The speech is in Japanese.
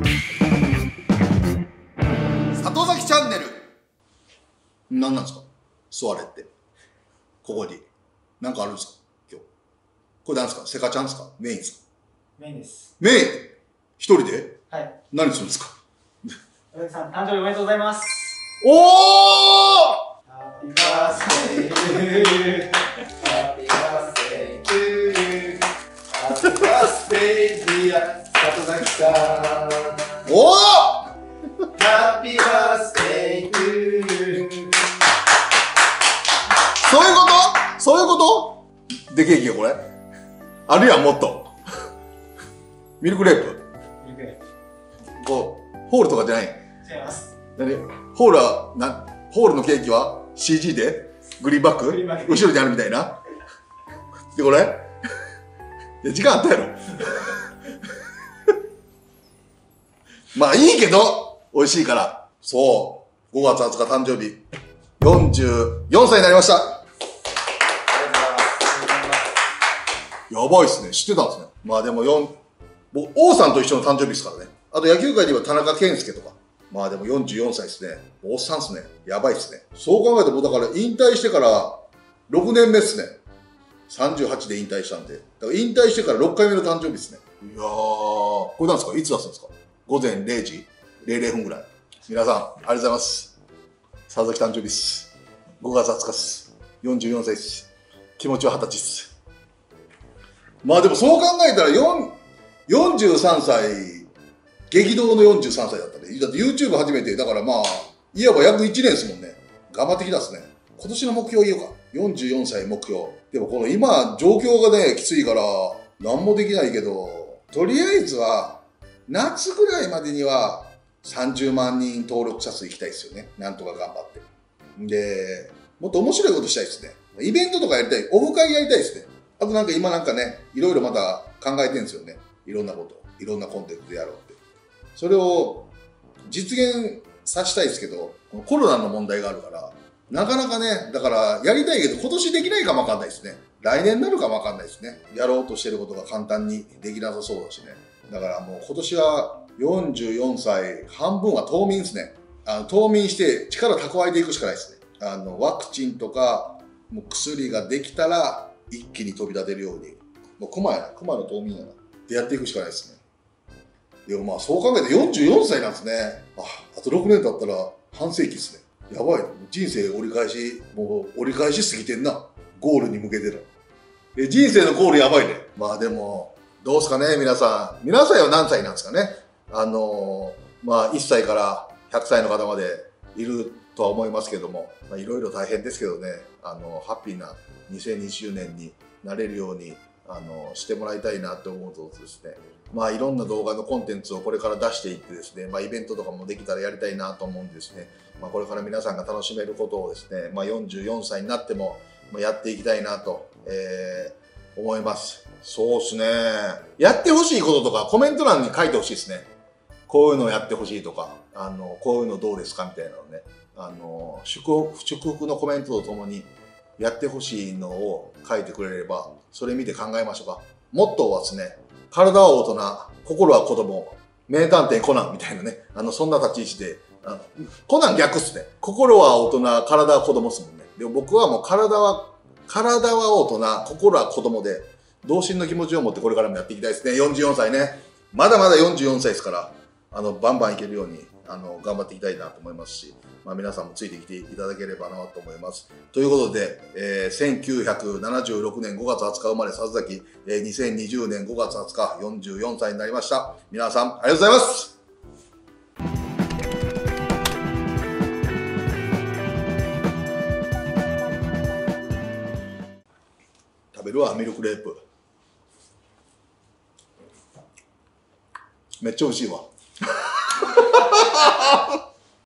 里崎チャンネル。何なんですか座れって。ここに何かあるんですか今日。これ何ですか、セカちゃんですか、メインですか。メインです。メイン一人で、はい、何するんですか。里崎さん、誕生日おめでとうございます。おおハッピーバースデーハッピーバースデートゥーユーハッピーバースデーディア里崎さん。おおハッピーバースデートゥーユー。そういうこと、そういうこと。でけえけえこれあるやん、もっとミルクレープ。ミルクレープこうホールとかじゃない。違います。何ホールはな、ホールのケーキは CG でグリーンバック後ろにあるみたいなでこれいや時間あったやろまあいいけど美味しいから。そう。5月20日誕生日。44歳になりました。やばいっすね。知ってたんですね。まあでも僕、王さんと一緒の誕生日ですからね。あと野球界で言えば田中健介とか。まあでも44歳っすね。おっさんっすね。やばいっすね。そう考えても、だから引退してから6年目っすね。38で引退したんで。だから引退してから6回目の誕生日っすね。いやー、これなんですか、いつ出すんですか。午前0時00分ぐらい。皆さん、ありがとうございます。佐々木誕生日です。5月20日です。44歳です。気持ちは20歳です。まあでもそう考えたら、43歳、激動の43歳だったね。だって YouTube 始めて、だからまあ、いわば約1年ですもんね。頑張ってきたっすね。今年の目標言おうか。44歳目標。でもこの今、状況がね、きついから、何もできないけど、とりあえずは、夏ぐらいまでには、30万人登録者数いきたいですよね。なんとか頑張って。で、もっと面白いことしたいですね。イベントとかやりたい。オフ会やりたいですね。あとなんか今なんかね、いろいろまた考えてるんですよね。いろんなこと。いろんなコンテンツでやろうって。それを実現させたいですけど、コロナの問題があるから、なかなかね、だからやりたいけど今年できないかもわかんないですね。来年になるかもわかんないですね。やろうとしてることが簡単にできなさそうだしね。だからもう今年は、44歳、半分は冬眠ですね。冬眠して力蓄えていくしかないですね。ワクチンとか、もう薬ができたら、一気に飛び立てるように。もう熊やな、熊の冬眠やな。でやっていくしかないですね。でもまあそう考えて44歳なんですね。あと6年経ったら半世紀ですね。やばい。人生折り返し、もう折り返しすぎてんな。ゴールに向けてる。人生のゴールやばいね。まあでも、どうすかね、皆さん。皆さんは何歳なんですかね。まあ、1歳から100歳の方までいるとは思いますけども、まあ、いろいろ大変ですけどね、ハッピーな2020年になれるように、してもらいたいなと思うとですね、まあ、いろんな動画のコンテンツをこれから出していってですね、まあ、イベントとかもできたらやりたいなと思うんですね、まあ、これから皆さんが楽しめることをですね、まあ、44歳になってもやっていきたいなと、思います。そうですね。やってほしいこととかコメント欄に書いてほしいですね。こういうのをやってほしいとか、こういうのどうですかみたいなのね、祝福のコメントとともにやってほしいのを書いてくれれば、それ見て考えましょうか。モットーはですね、体は大人、心は子供、名探偵コナンみたいなね、そんな立ち位置で、コナン逆っすね。心は大人、体は子供っすもんね。でも僕はもう体は大人、心は子供で、童心の気持ちを持ってこれからもやっていきたいですね。44歳ね。まだまだ44歳ですから、バンバンいけるように頑張っていきたいなと思いますし、まあ、皆さんもついてきていただければなと思います。ということで、1976年5月20日生まれ里崎、2020年5月20日44歳になりました。皆さんありがとうございます。食べるわ、ミルクレープ。めっちゃ美味しいわ。